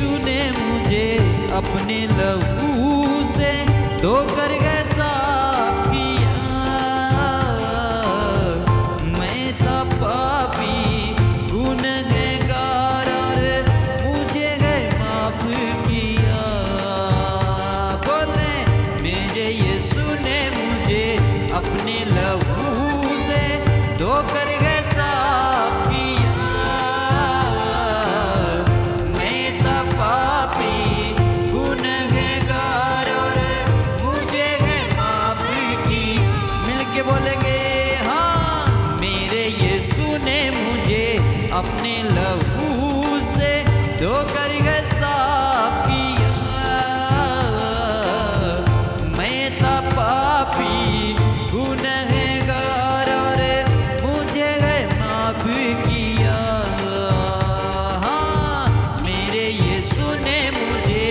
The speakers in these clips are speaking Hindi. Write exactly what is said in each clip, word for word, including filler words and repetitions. यीशु ने मुझे अपने लहू से धोकर के साफ किया। मैं था पापी गुनहगार, मुझे माफ किया। बोले मेरे यीशु ने मुझे अपने लहू से धोकर के साफ किया। अपने लहू से धोकर के साफ किया। मैं था पापी गुनहगार, मुझे माफ किया। हाँ, मेरे यीशु ने मुझे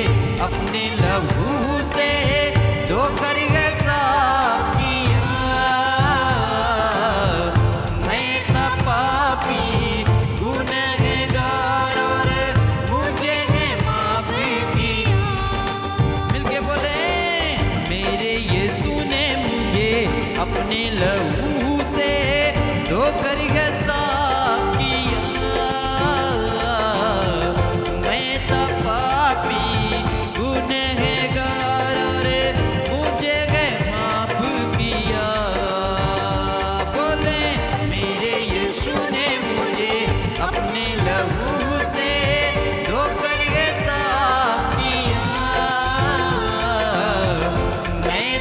अपने लहू से धोकर के साफ किया। मैं था पापी अपने लहू से धोकर के साफ किया। मैं था पापी गुनहगार,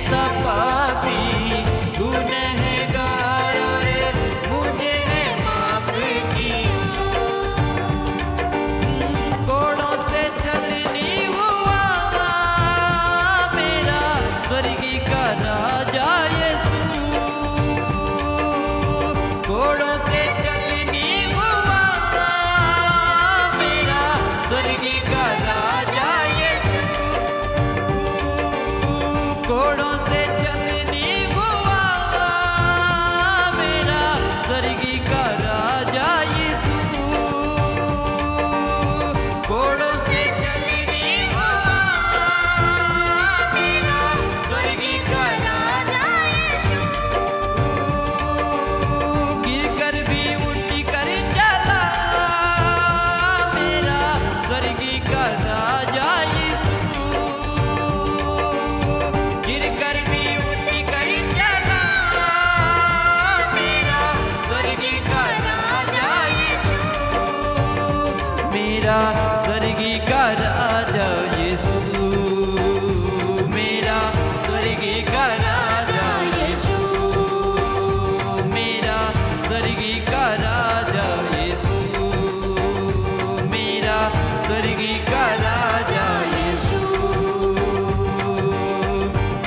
मुझे माफ किया। बोले मेरे यीशु ने मुझे अपने लहू से धोकर के साफ किया। मैं था पापी स्वर्गी का राजा यीशु, मेरा स्वर्गी का राजा यीशु, मेरा स्वर्गी का राजा यीशु, मेरा स्वर्गी का राजा यीशु।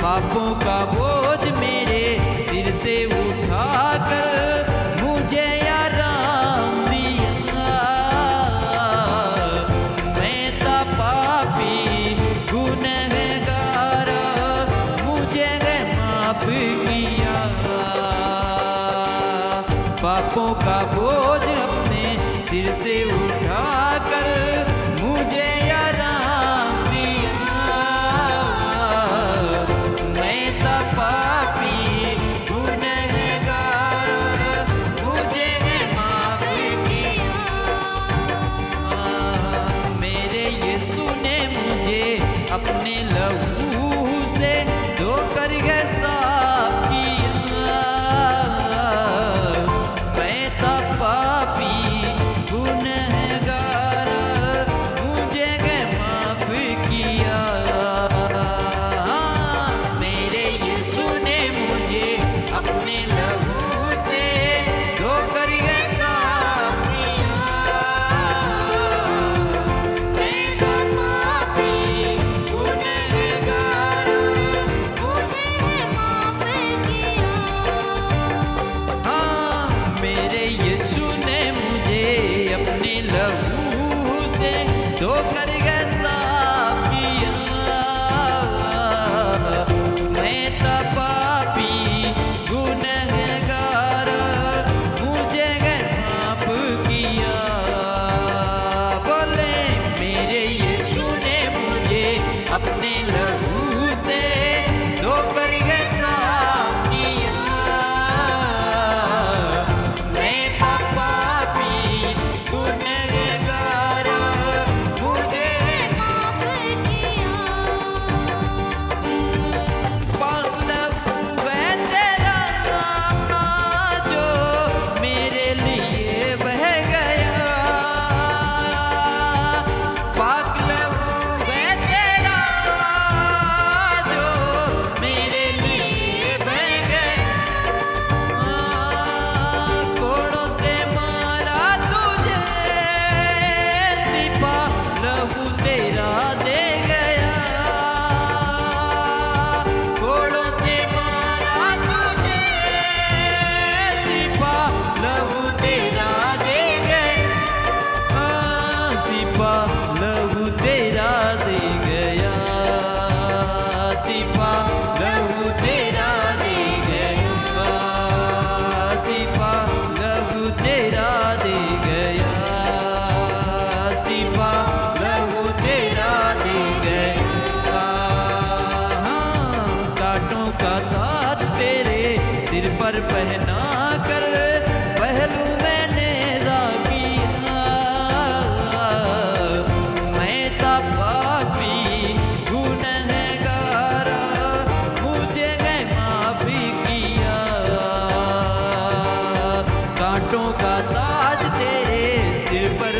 पापों का बोझ मेरे सिर से उठाकर मुझे पापों का बोझ अपने सिर से उठाकर मुझे आराम दिया। मैं था पापी गुनहगार, मुझे माफ किया। मेरे यीशु ने मुझे अपने लहू से धोकर के साफ किया। धोकर के साफ किया। मैं था पापी गुनहगार, मुझे माफ किया। बोले मेरे यीशु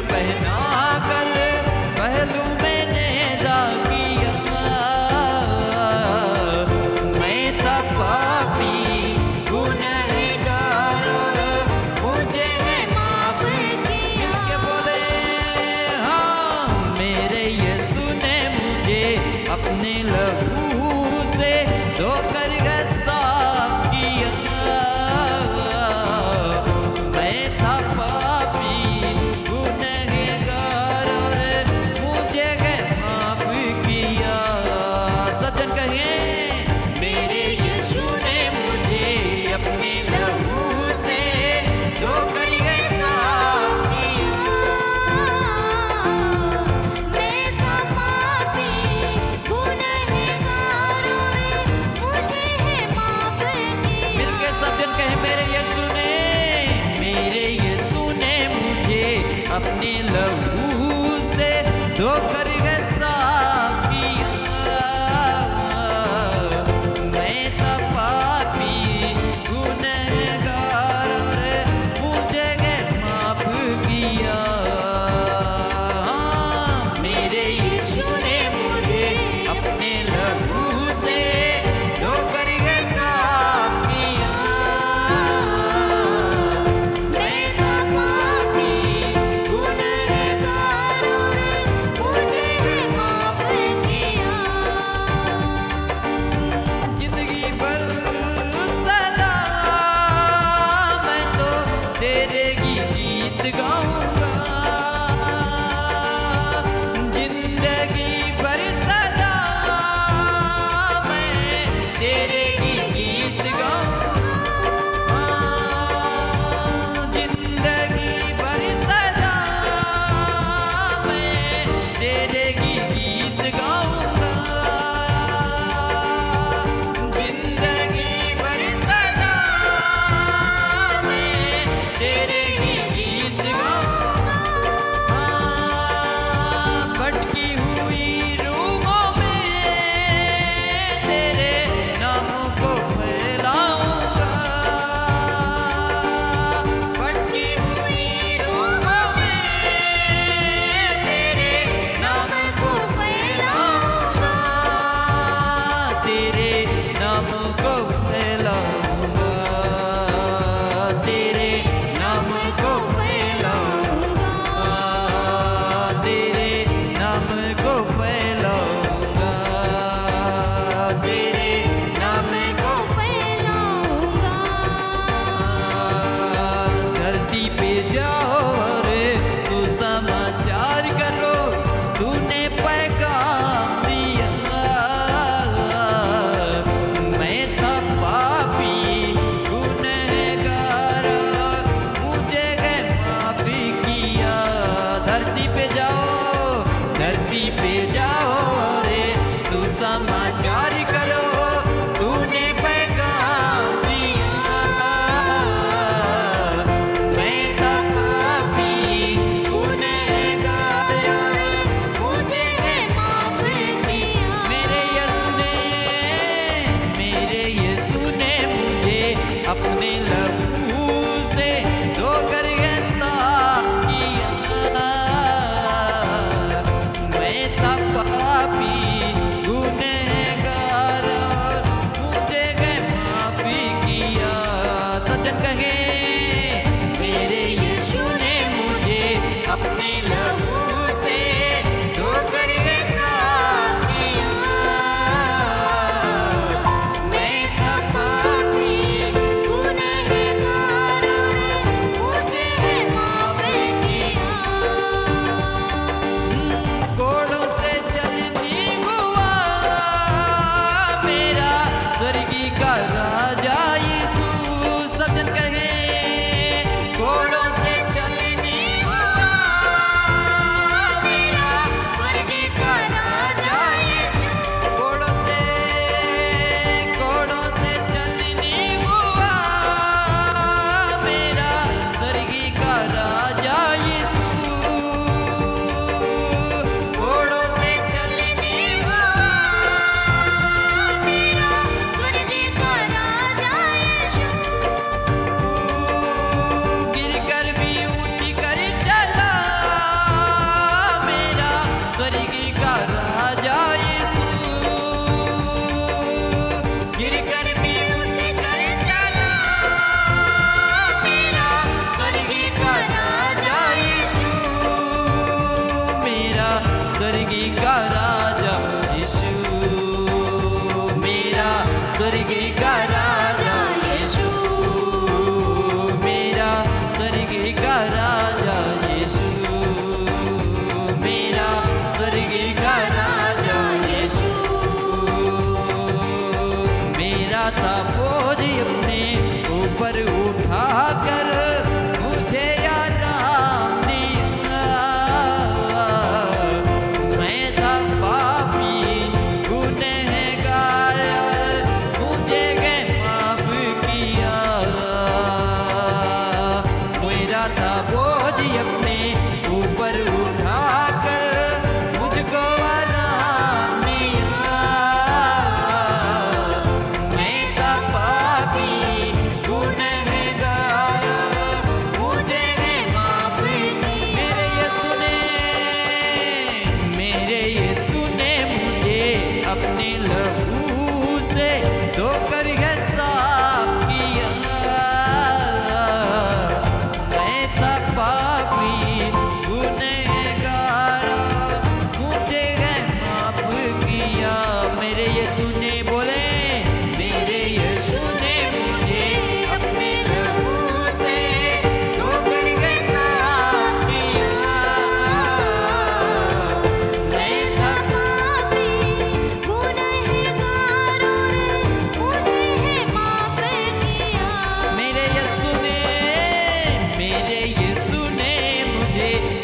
पहना कर पहलू मैंने जा किया, मैं था पापी गुनहगार, मुझे है माफ किया। के बोले हाँ, मेरे यीशु ने मुझे अपने लहू से धोकर गस्सा किया। अपने लहू से धोकर गस्सा किया, मैं था पापी गुनहगार, मुझे माफ किया। हाँ, मेरे यीशु ने मुझे अपने लहू से धोकर गस्सा किया, मैं था पापी अपने लहू से धोकर गस्सा किया, मैं था पापी गुनहगार, मुझे माफ किया। सजन कहे मेरे यीशु ने मुझे अपने लहू से धोकर गस्सा किया, मैं था पापी गुनहगार, मुझे माफ किया। कोड़ों से चलनी हुआ मेरा स्वर्गी का राजा यीशु। सजन कहे कोड़ों से चलनी हुआ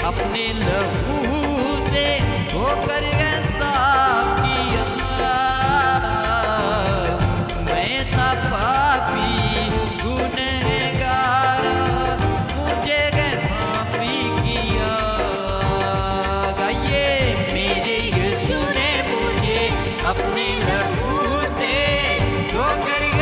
अपने लहू से होकर ऐसा किया। मैं था पापी गुनहगार, मुझे माफी किया। गाइए, मेरे यीशु ने मुझे अपने लहू से होकर मुझे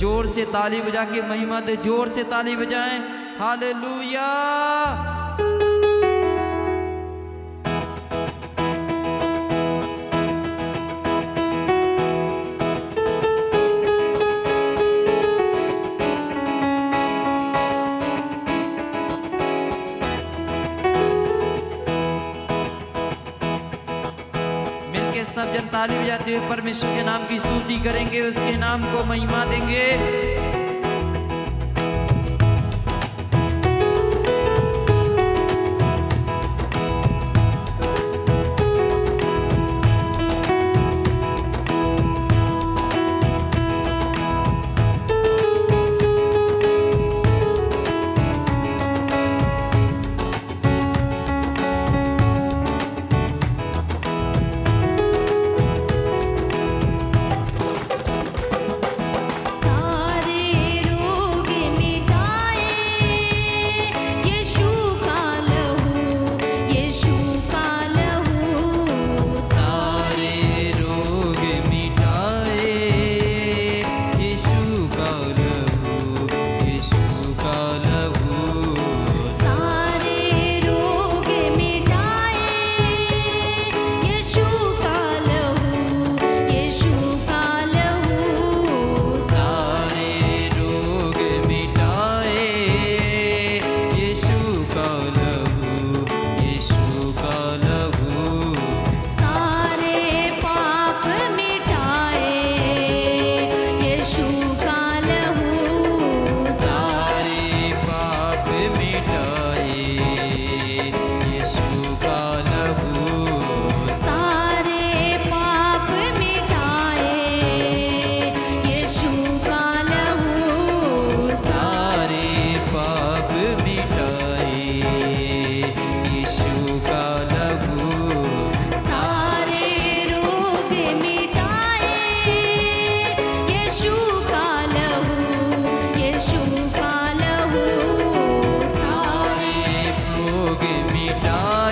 जोर से ताली बजा के महिमा दे, जोर से ताली बजाएं। हालेलुया। सब जन ताली बजाते हुए परमेश्वर के नाम की स्तुति करेंगे, उसके नाम को महिमा देंगे।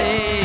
Sure.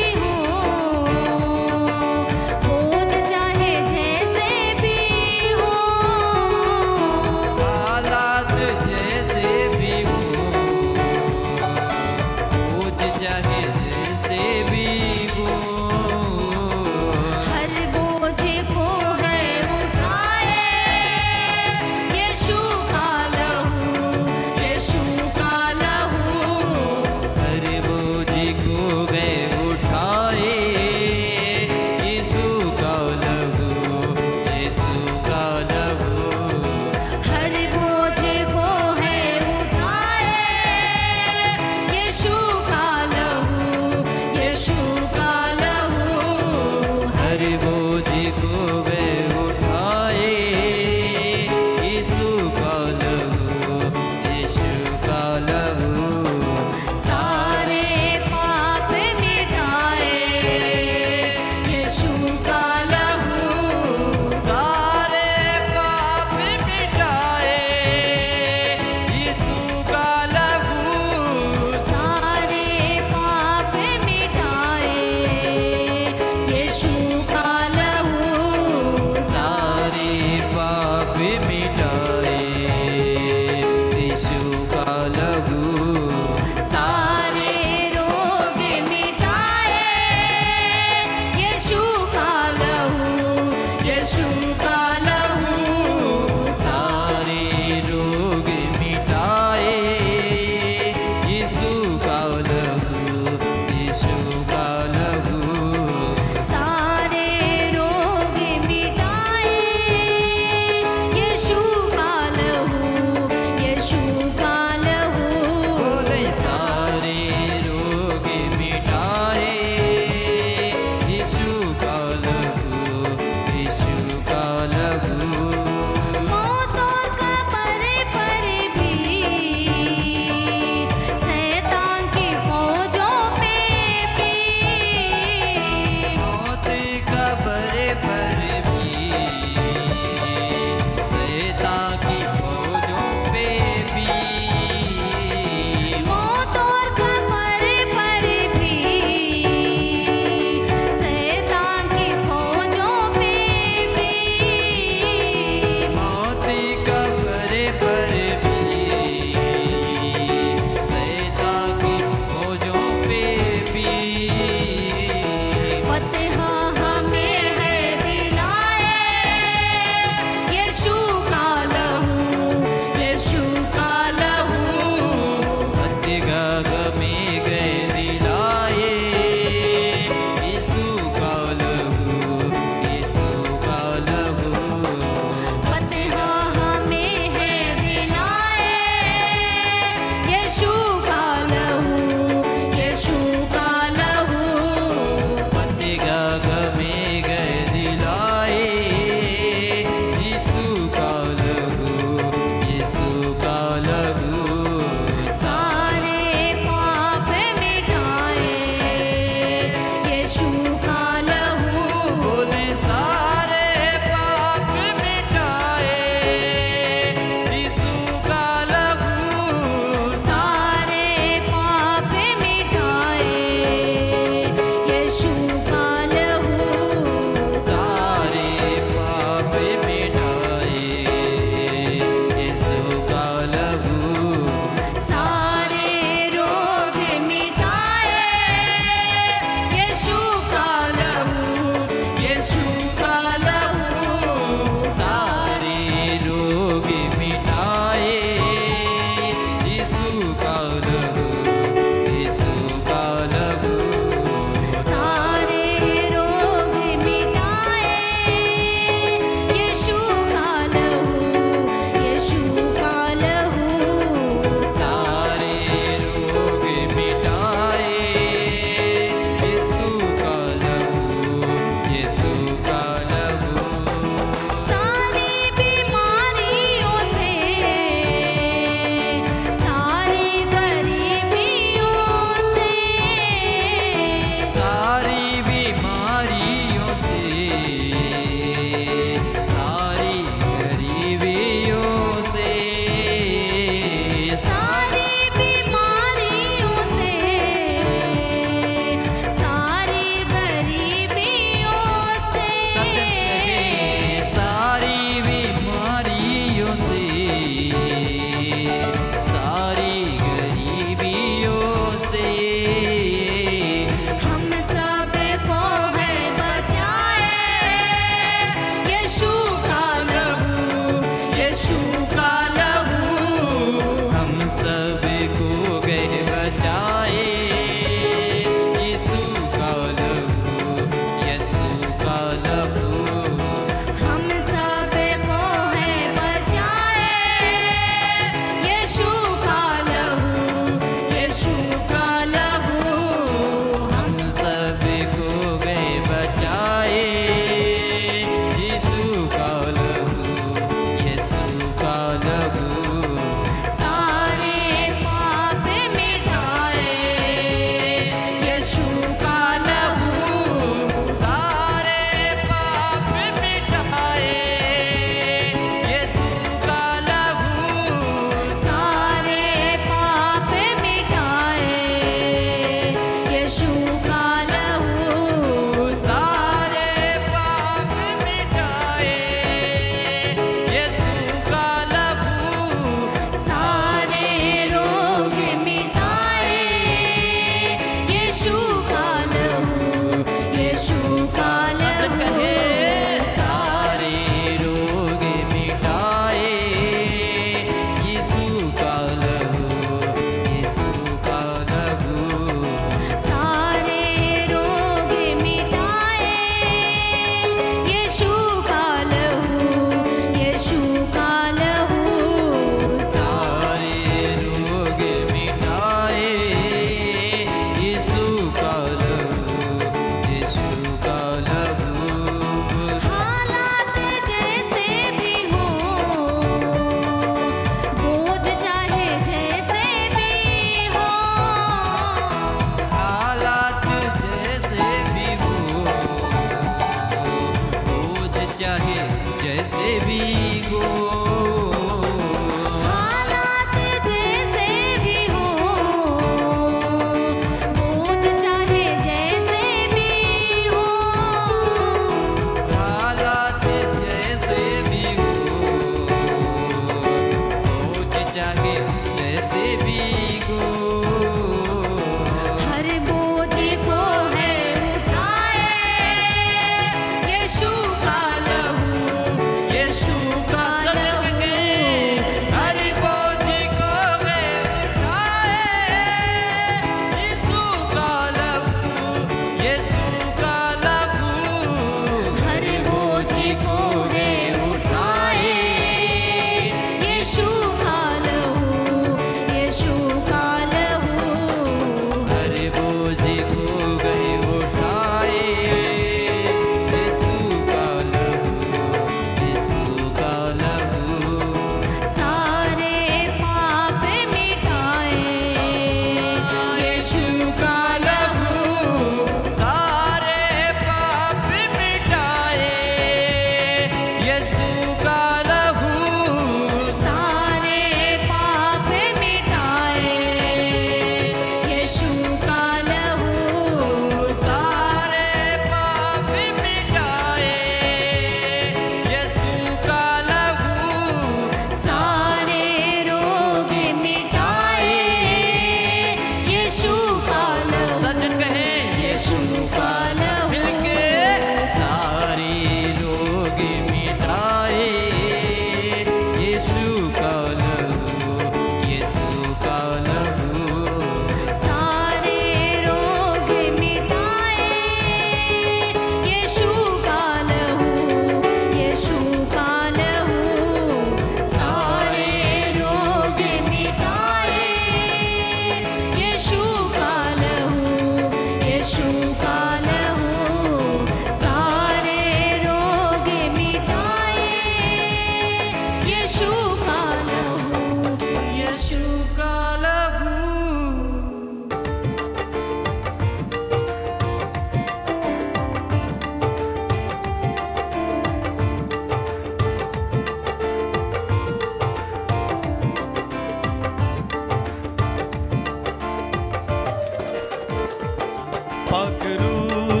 पकड़ूं,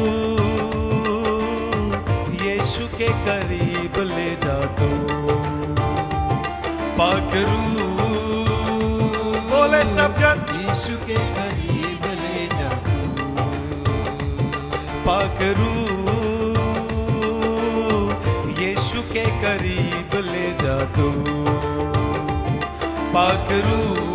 येशु के करीब ले जा तू पकड़ूं, बोले सब जन यीशु के करीब ले जा तू पकड़ूं, येशु के करीब ले जा तू पकड़ूं।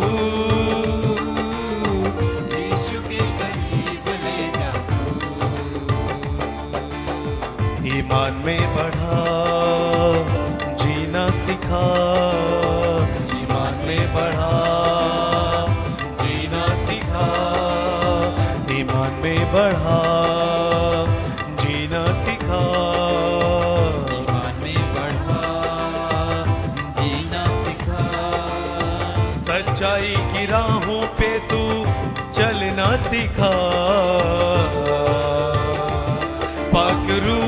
ईमान में बढ़ा, जीना सिखा, ईमान में बढ़ा, जीना सिखा, ईमान में बढ़ा, जीना सिखा, ईमान में बढ़ा, जीना सिखा, सच्चाई की राहों पे तू चलना सिखा, पकड़ूं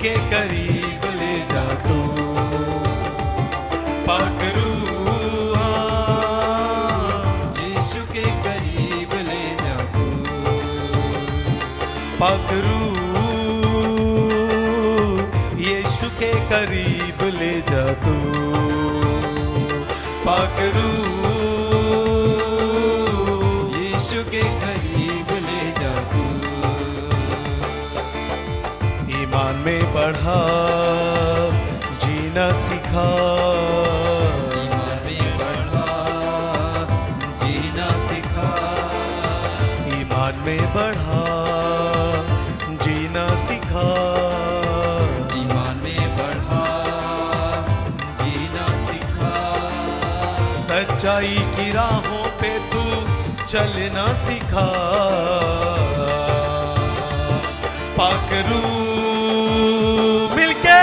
के करीब ले जा तू पकड़ूं, यीशु के करीब ले जा तू पकड़ूं, यीशु के करीब ले जा तू पकड़ूं, यीशु के करीब ले जा तू। ईमान में बढ़ा, जीना सिखा, ईमान में बढ़ा, जीना सिखा, ईमान में बढ़ा, जीना सिखा, ईमान में बढ़ा, जीना सिखा, सच्चाई की राहों पे तू चलना सिखा, पकड़ूं, मिलके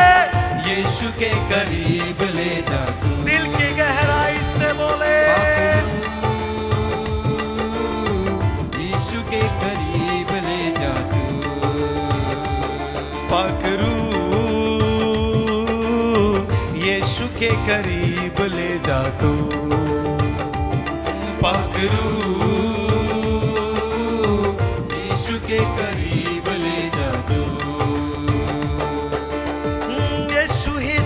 यीशु के करीब ले जा तू, दिल की गहराई से बोले यीशु के करीब ले जा तू पकड़ूं, यीशु के करीब ले जा तू पकड़ूं, यीशु के करीब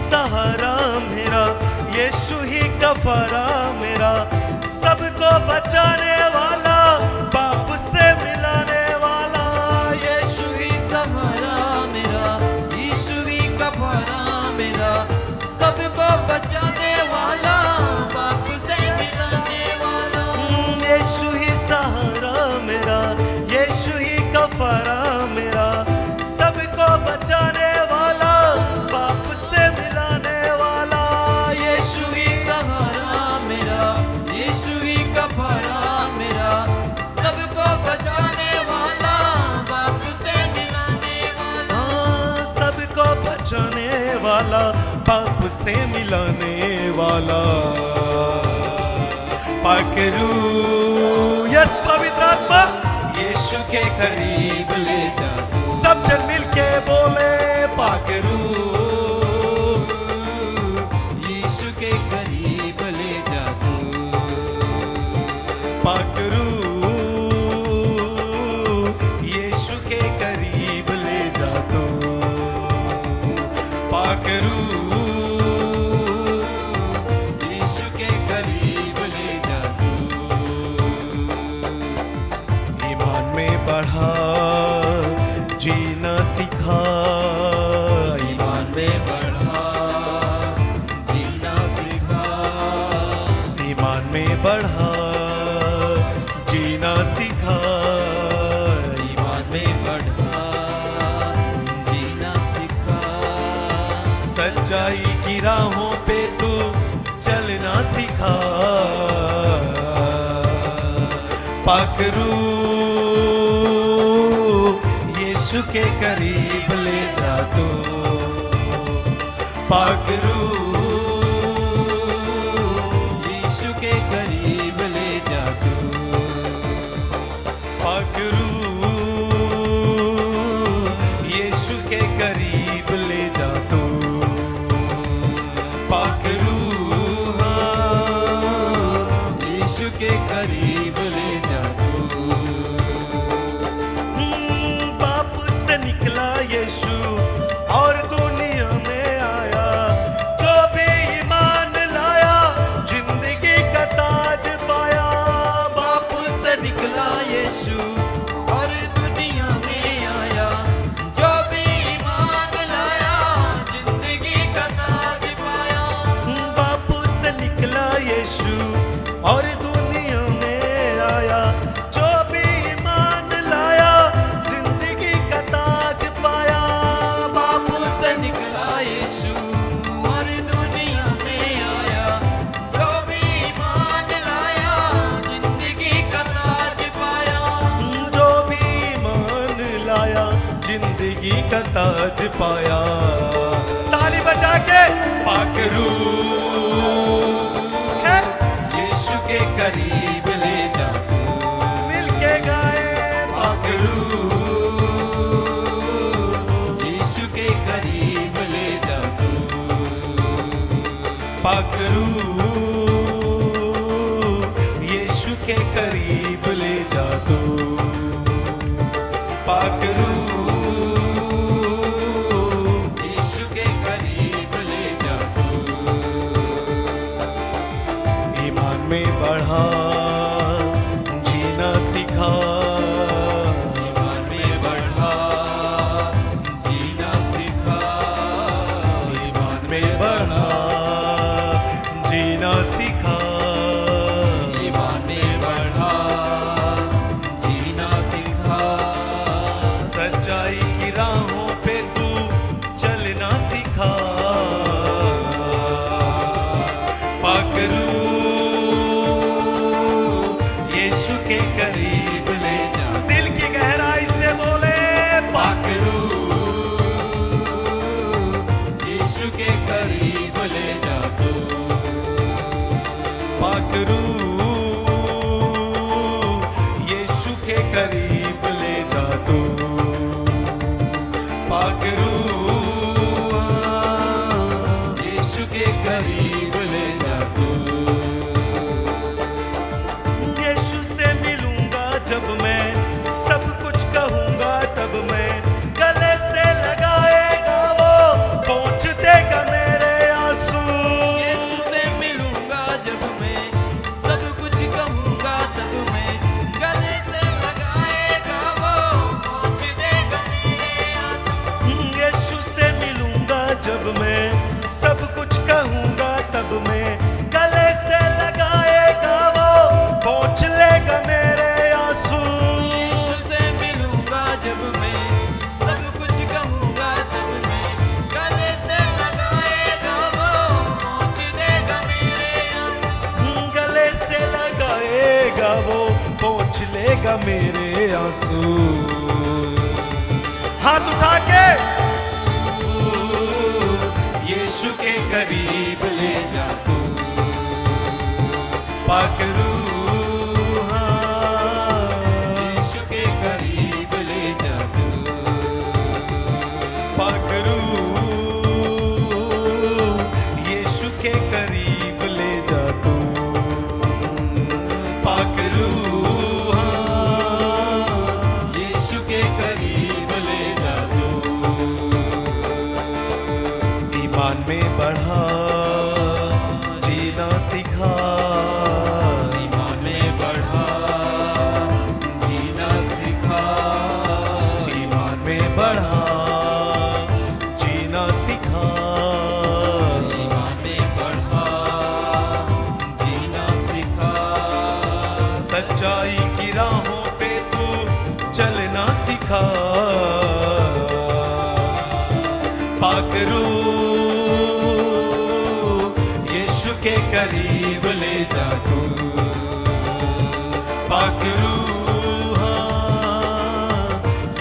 सहारा मेरा, यीशु ही कफारा मेरा, सबको बचाने वाला, बाप से मिलाने वाला, यीशु ही सहारा मेरा, यीशु ही कफारा मेरा, सबको बचाने वाला, बाप से मिलाने वाला, यीशु ही सहारा मेरा, यीशु ही कफारा मेरा, सबको बचाने वाला, बाप से मिलाने वाला, यीशु ही सहारा मेरा, यीशु ही कफारा मेरा, सबको बचाने वाला, बाप से मिलाने वाला, सबको बचाने वाला, बाप से मिलाने वाला, पकड़ूं, यस पवित्र आत्मा यीशु के करीब ले जा, सब जन मिल के बोले पकड़ूं, यीशु के करीब ले जा तू पकड़ूं, यीशु के करीब ले जा तू पकड़ूं, यीशु के करीब ले जा तू। ईमान में बढ़ा, जीना सिखा, ईमान में बढ़ा, जीना सिखा, ईमान में बढ़ा, जीना सिखा, ईमान में बढ़ा, जीना सिखा, सच्चाई की राहों पे तू चलना सिखा, पकड़ूं, यीशु के करीब ले जा तू पकड़ूं, यीशु के करीब ले जा तू पकड़ूं, यीशु के करीब ले जा तू पकड़ूं, यीशु के करीब ले जा तू। का ताज पाया। ताली बजा के पाक रूह है यीशु के करीब ले जा, मिल के गाए पाक रूह यीशु के करीब ले जा पाक रूह यीशु के करीब ले जा तू पाक रूह बढ़ा जीना सिखा, ईमान में बढ़ा जीना सिखा, ईमान में बढ़ा जीना सिखा, ईमान में बढ़ा जीना सिखा, सच्चाई की राहों पे तू चलना सिखा पाक रूह के करीब ले जा। दिल की गहराई से बोले पाक रूह यीशु के करीब ले जा तू पाक रूह यीशु के करीब ले जा तू पाक रूह यीशु के करीब ले जा तू। जब मैं सब कुछ कहूँगा तब मैं गले से लगाएगा वो पहुँच देगा मेरे आंसू। यीशु से मिलूँगा जब मैं सब कुछ कहूँगा तब मैं गले से लगाएगा वो पहुँच देगा मेरे आंसू। यीशु से मिलूँगा जब मैं सब कुछ कहूँगा तब मैं गले से लगाएगा वो पहुँच लेगा मेरे। लेगा मेरे आंसू हाथ उठा के यीशु के करीब ले जा तू पाक रूह यीशु के करीब ले जा तू पाक रूह यीशु के करीब ले जा तू पाक रूह में बढ़ा जीना सिखा, ईमान में बढ़ा जीना सिखा, ईमान में बढ़ा जीना सिखा, ईमान में बढ़ा जीना सिखा, सच्चाई की राहों पे तू चलना सिखा पाक रूह के करीब ले जा तू पाक रूह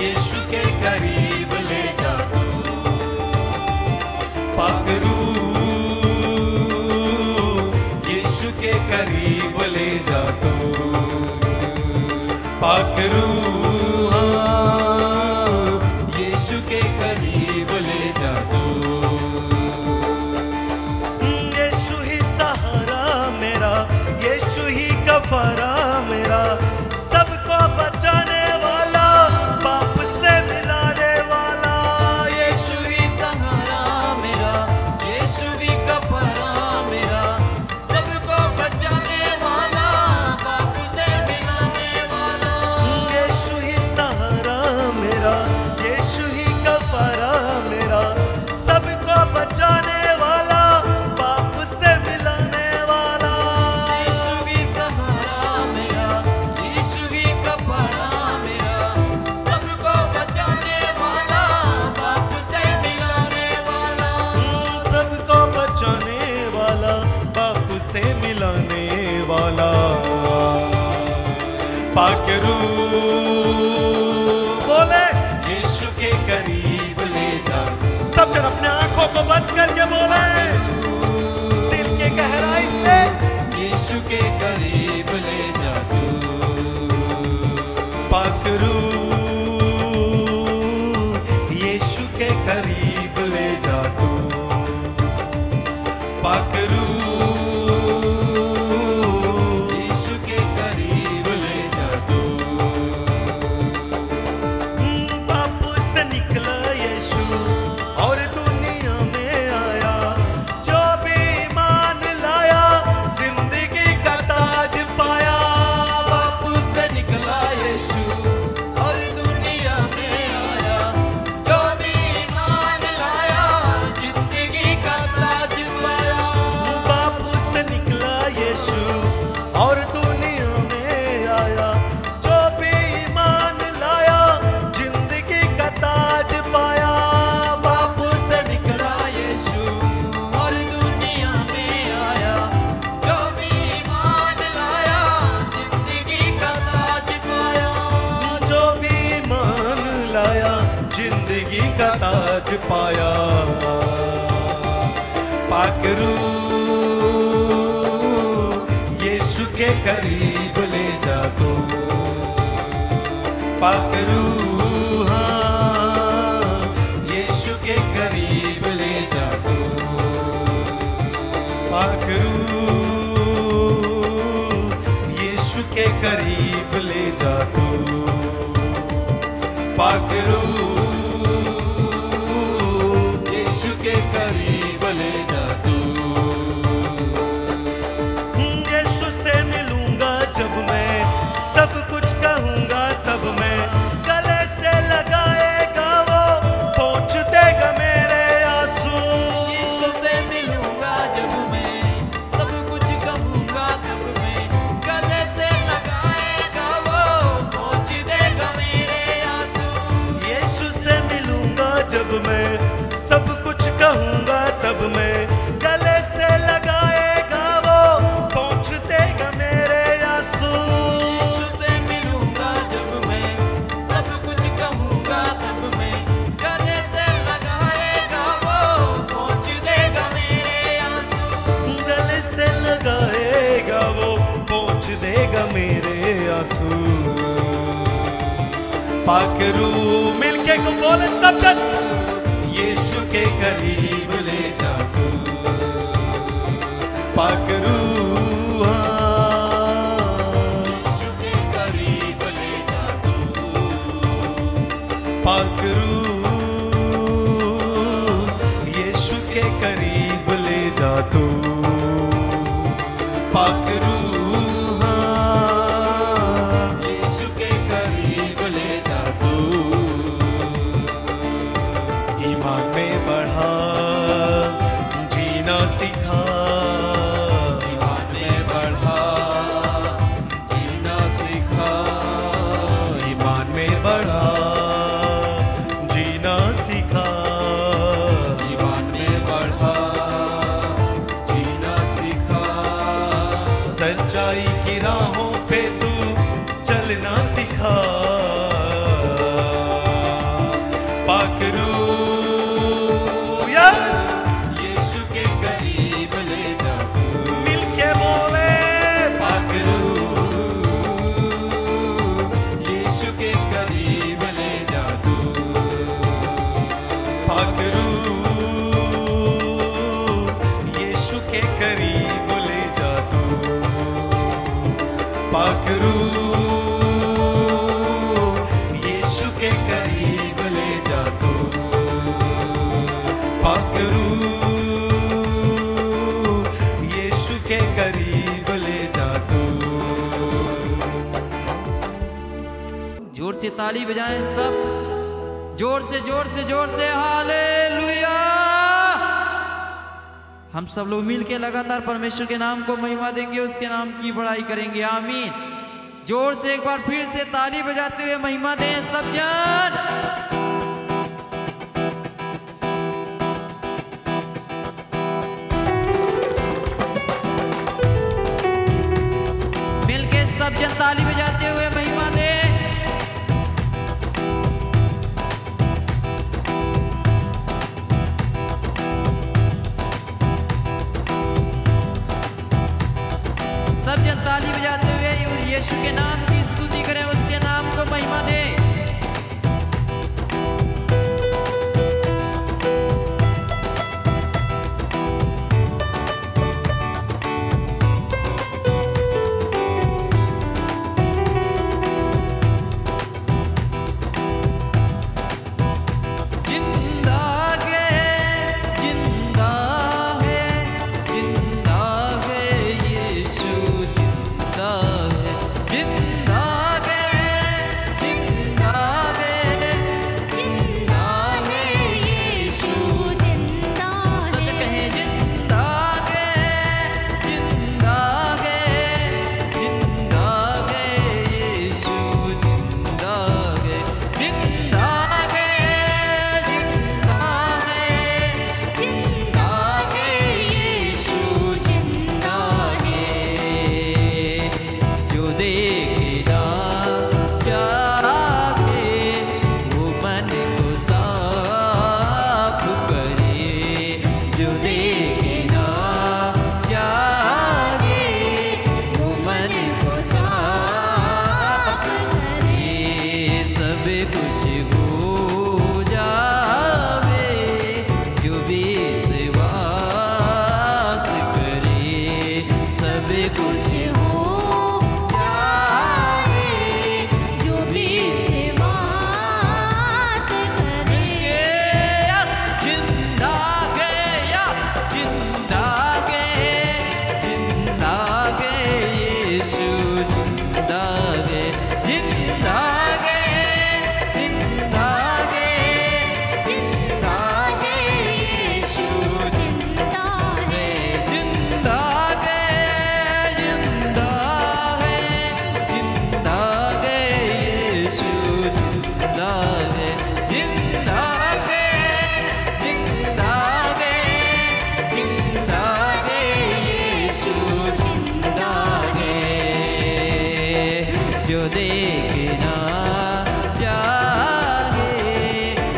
यीशु के करीब ले जा तू पाक रूह यीशु के करीब ले जा तू पाक रूह यीशु के करीब ले जा तू। यीशु ही कफारा मेरा, सबको बचाने वाला, पाप से मिलाने वाला, यीशु ही सहारा मेरा, यीशु ही कफारा मेरा, सबको बचाने वाला, पाप से मिलाने वाला, यीशु ही सहारा मेरा, यीशु ही कफारा मेरा, सबको बचाने वाला, पाप से मिलाने पाक रूह बोले यीशु के करीब और अपने आंखों को बंद करके बोले दिल के गहराई से, यीशु के करीब ले जा तू, पकड़ू यीशु के करीब ले जा तू, पकड़ू पाया, पाकरू यीशु के करीब ले जा तू, पाकरू हाँ यीशु के करीब ले जा तू, पाकरू यीशु के करीब ले जा तू, पाकरू करीब ले जा तू। यीशु से मिलूंगा जब मैं, सब कुछ कहूंगा तब मैं, गले से लगाएगा वो पहुँच देगा मेरे आंसू। यीशु से मिलूंगा जब मैं, सब कुछ कहूंगा तब मैं, गले से लगाएगा वो पहुँच देगा मेरे आंसू। यीशु से मिलूंगा जब मैं, सब कहूंगा तब मैं, गले से लगाएगा वो पहुँच देगा मेरे आंसू। यीशु से मिलूंगा जब मैं, सब कुछ कहूंगा तब मैं, गले से लगाएगा वो पहुँच देगा मेरे आंसू। गले से लगाएगा वो पहुँच देगा मेरे आंसू। पाकरू मिलके को बोले सब जन, यीशु के करीब ले जा तू, पकड़ू यीशु के करीब ले जा तू, पकड़ू यीशु के करीब ले जा तू, पकड़ू यीशु के करीब ले जा तू। ईमान में बढ़ा, जीना सीखा, ईमान में बढ़ा, जीना सीखा, ईमान में बढ़ा, जीना सीखा, ईमान में बढ़ा, जीना सीखा, सच्चाई की राहों पे तू चलना सीखा, पाकरू यीशु के करीब ले जा तू, पकड़ू यीशु के करीब ले जा तू। जोर से ताली बजाएं सब, जोर से जोर से जोर से हालेलुया। हम सब लोग मिल के लगातार परमेश्वर के नाम को महिमा देंगे, उसके नाम की बड़ाई करेंगे। आमीन। जोर से एक बार फिर से ताली बजाते हुए महिमा दें सब जन। जो देखना जाने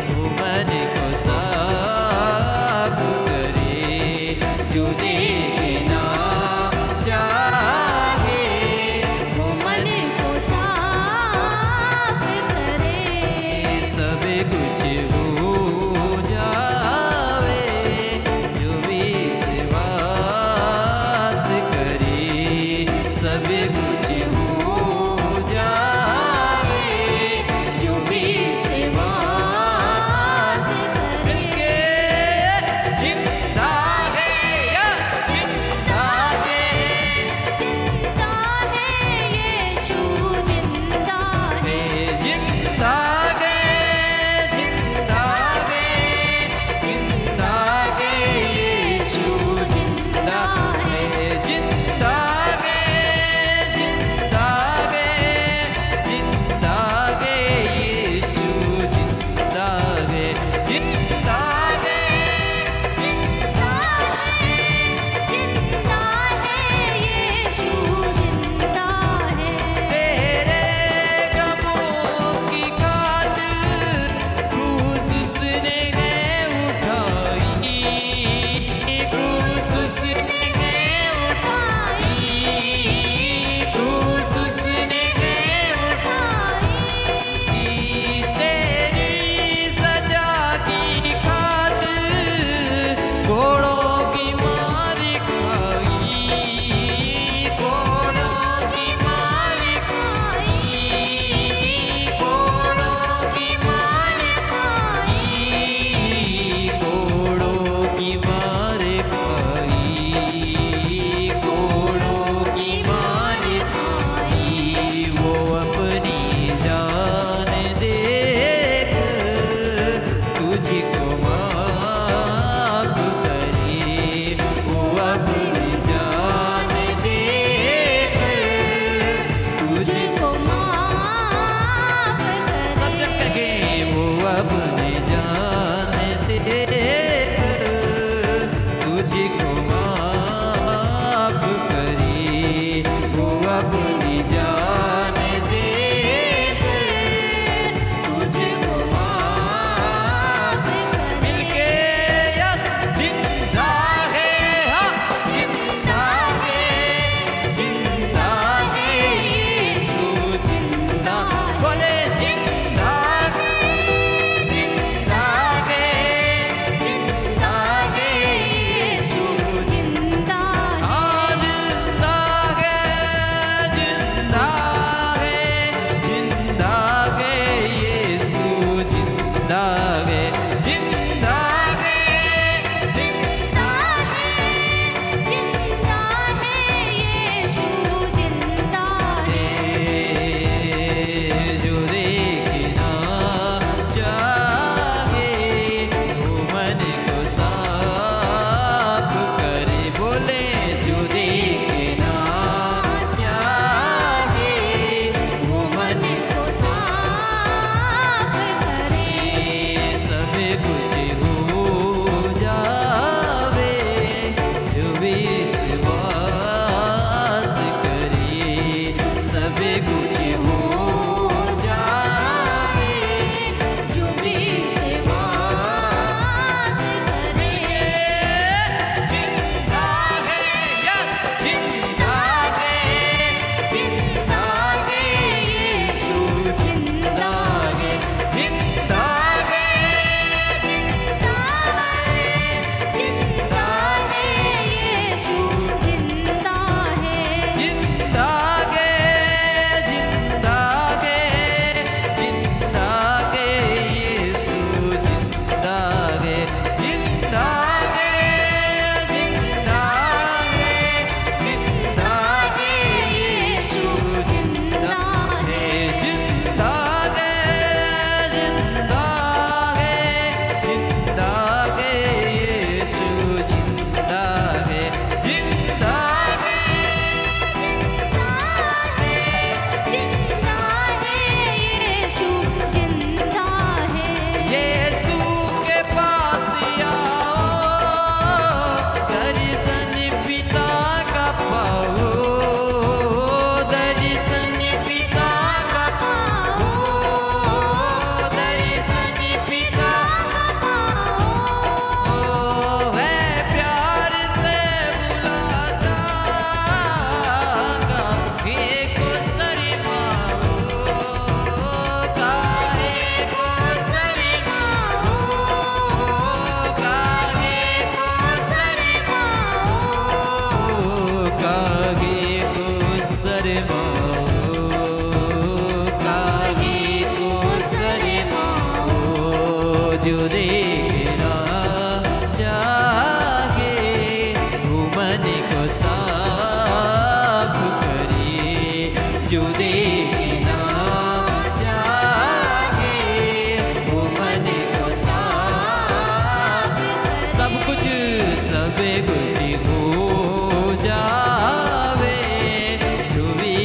वो मन को साफ करे, जो देखना जाने वो मन को साफ करे, सब कुछ हो जावे जो भी विश्वास करे, सब कुछ हो जाए। जो देना जागे वो मन को साफ करे, जो देना जागे वो मन को साफ, सब कुछ सब कुछ हो जावे जो भी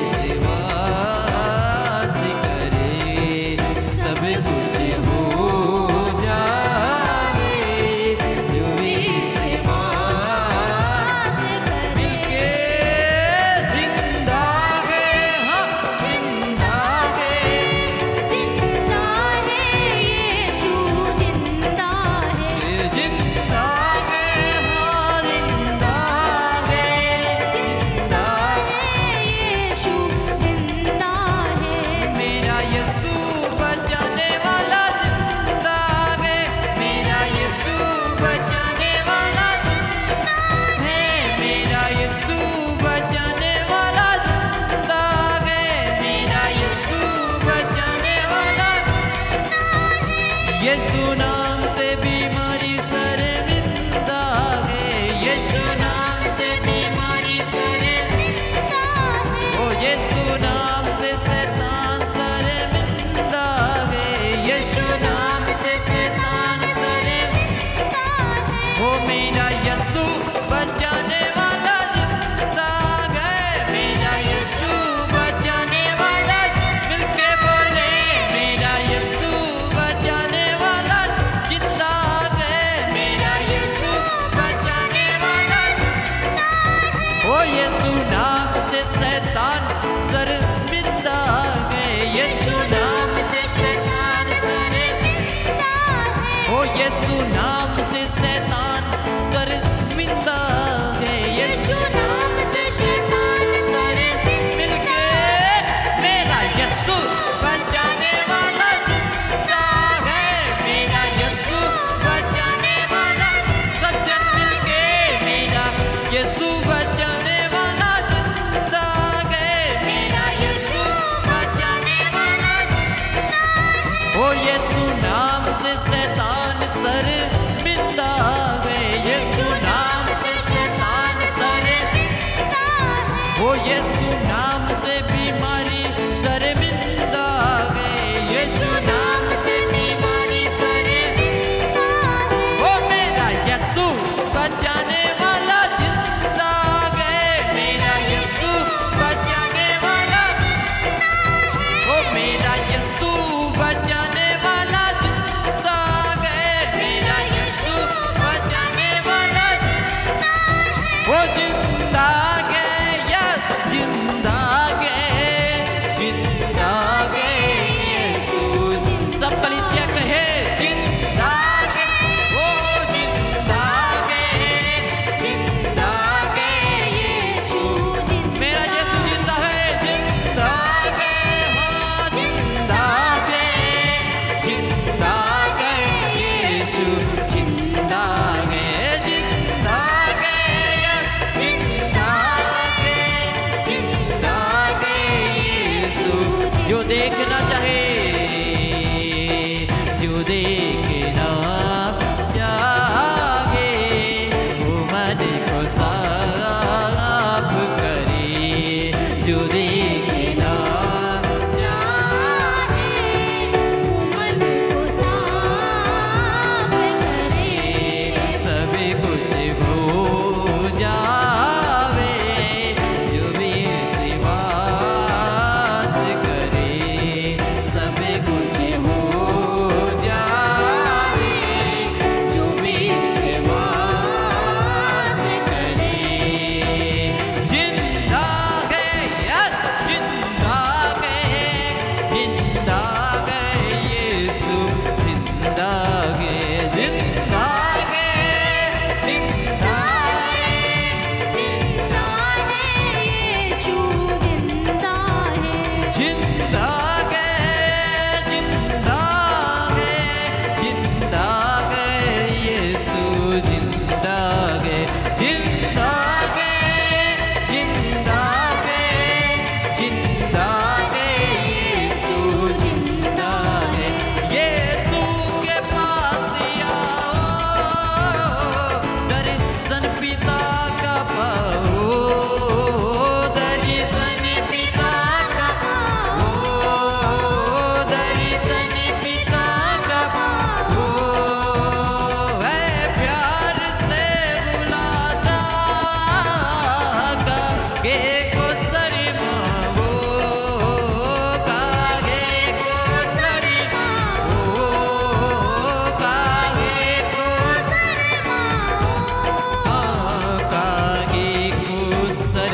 विश्वास करे, सब कुछ येशु नाम से बीमारी शर्मिंदा है, येशु नाम से बीमारी शर्मिंदा है, ओ येशु नाम से शैतान शर्मिंदा है, येशु नाम से शैतान शर्मिंदा है, ओ मेरा येशु बचाने वाला जिंदा है, मेरा येशु बचाने वाला, मिलके बोले मेरा येशु बचाने ओ येशु नाम से सत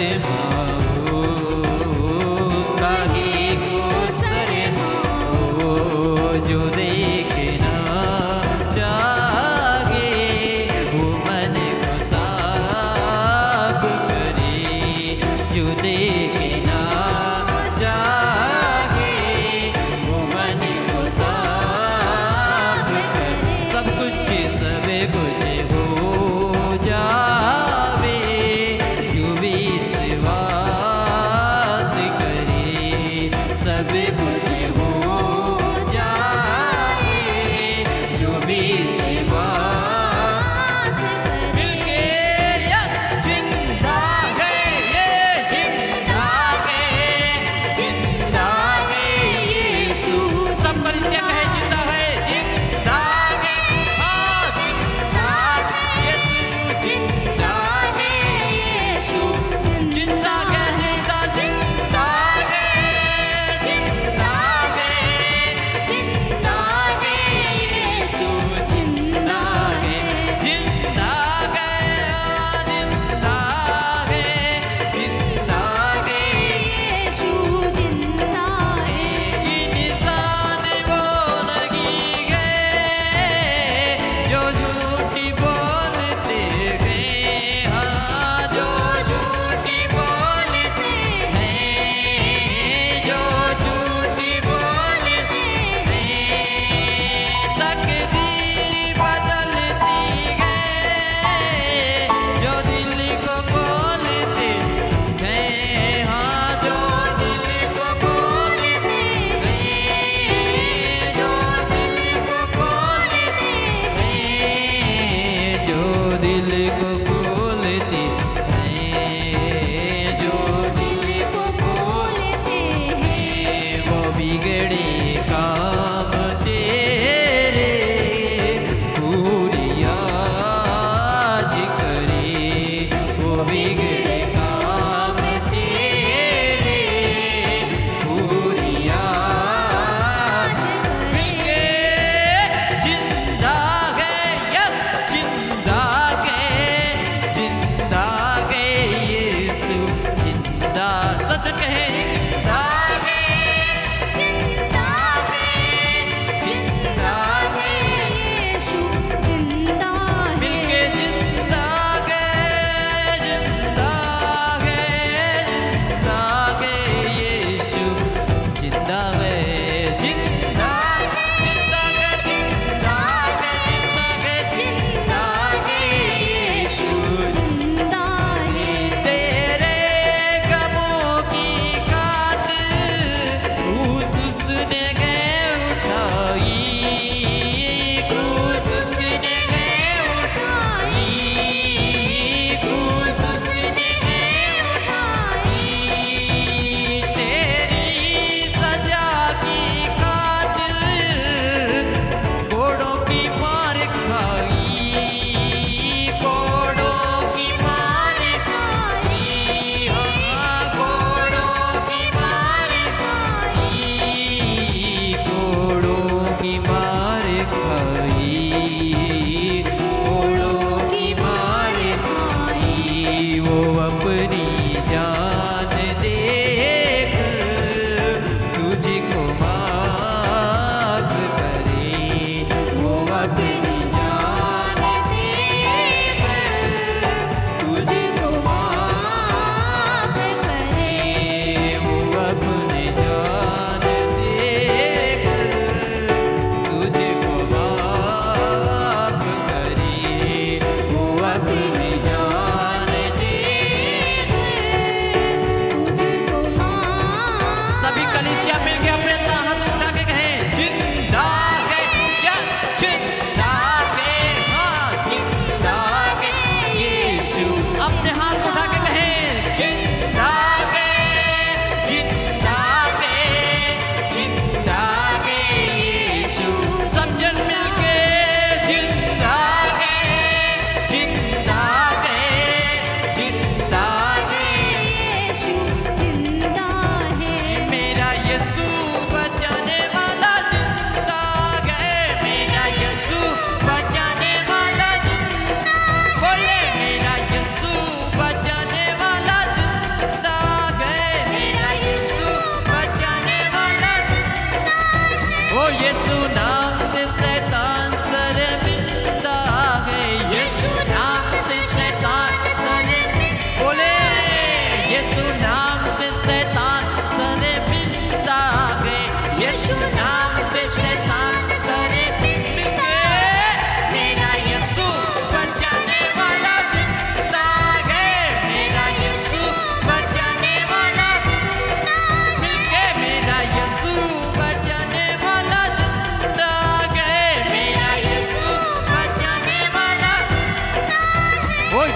सेवा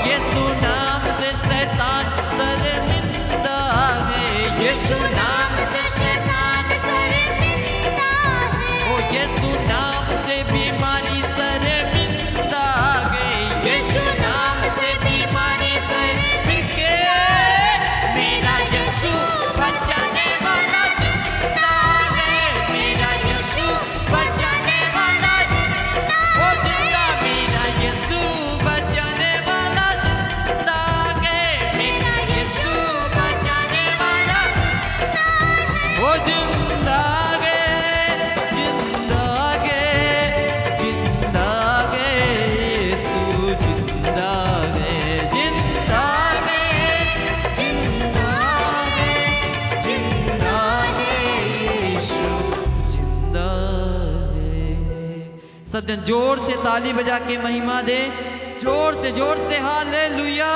येशु नाम से शैतान शर्मिंदा है, येशु नाम से शैतान शर्मिंदा है, ओ येशु नाम से बीमारी शर्मिंदा है, येशु नाम से बीमारी शर्मिंदा है, मेरा येशु बचाने वाला जिंदा है, मेरा येशु बचाने वाला जिंदा, ओ जिंदा मेरा येशु जिंदा है, जिंदा है, जिंदा है, येशु जिंदा है, जिंदा है, जिंदा है, जिंदा है, येशु जिंदा है। सब जन जोर से ताली बजा के महिमा दे, जोर से जोर से हालेलुया।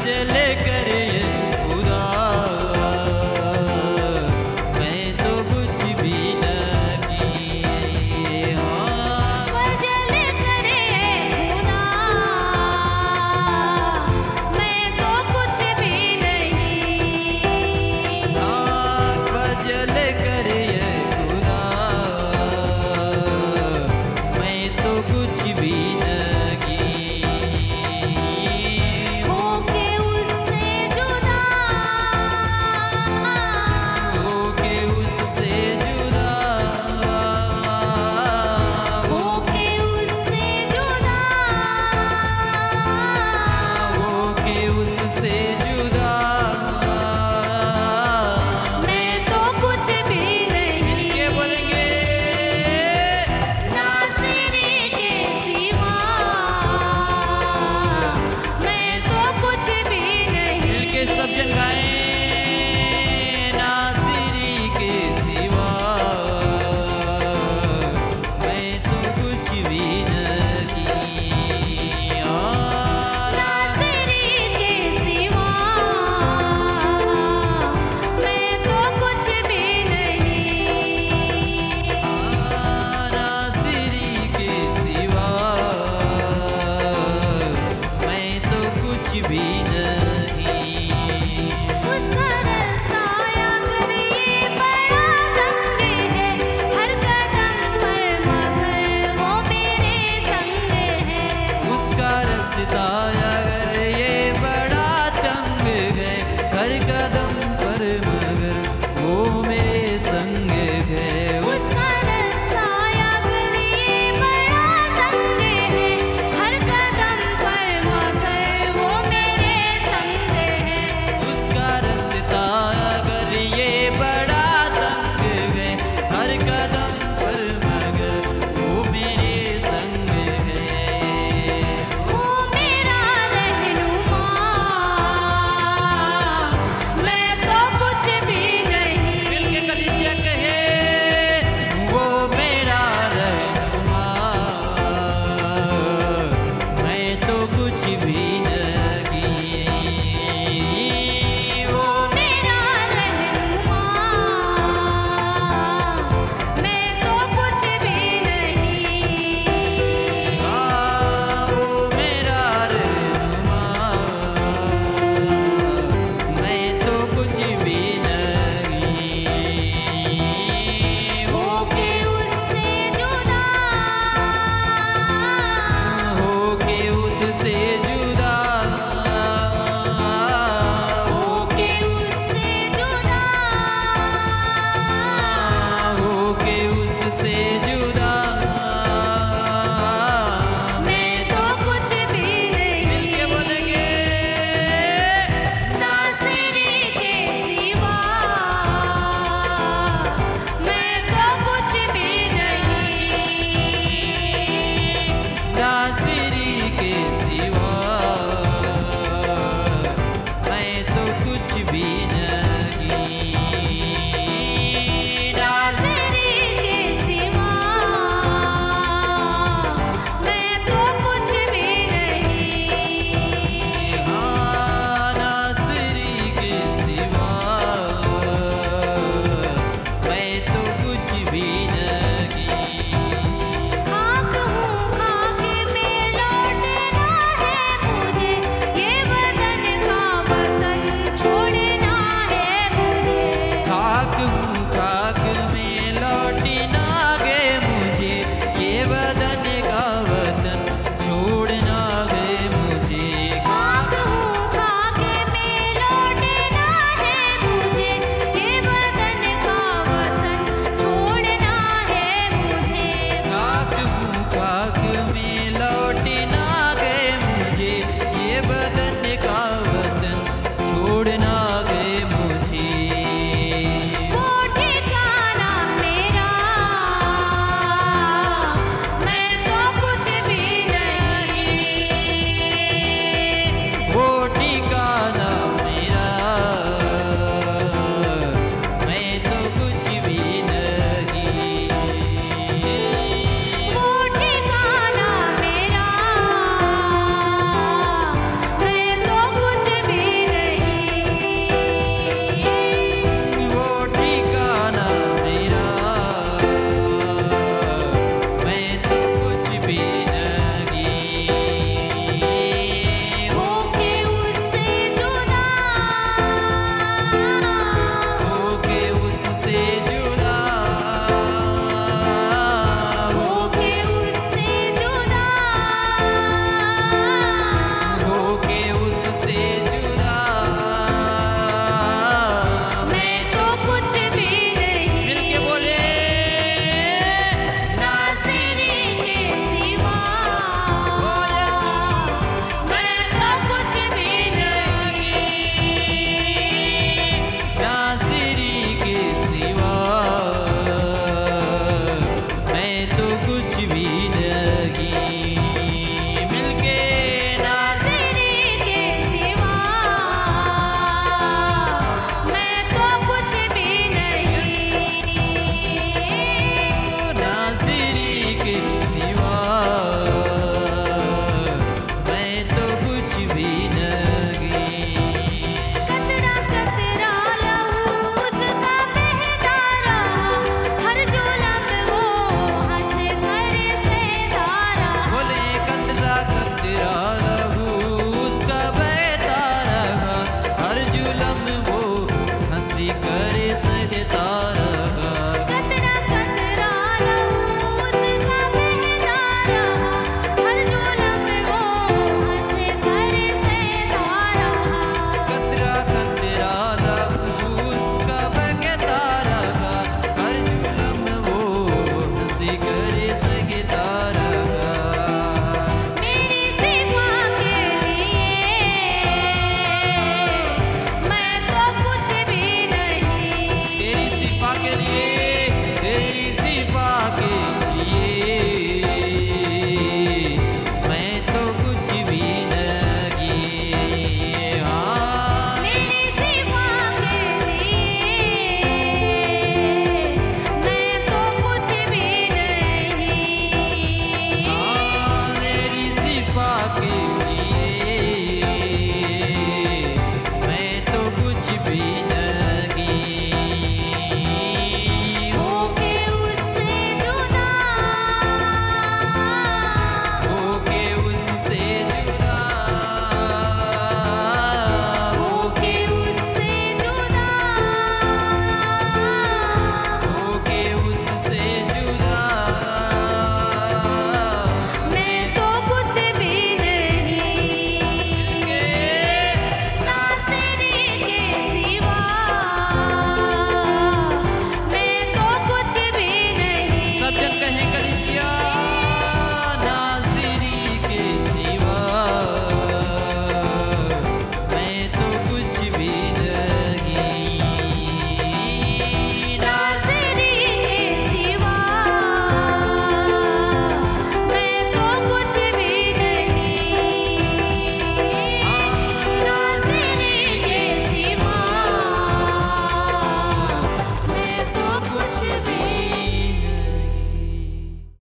मुझे लेकर ये खुदा, मैं तो कुछ भी न किए। हाँ मुझे लेकर ये खुदा, मैं तो कुछ भी नहीं। हाँ मुझे लेकर ये खुदा, मैं तो कुछ भी न। be the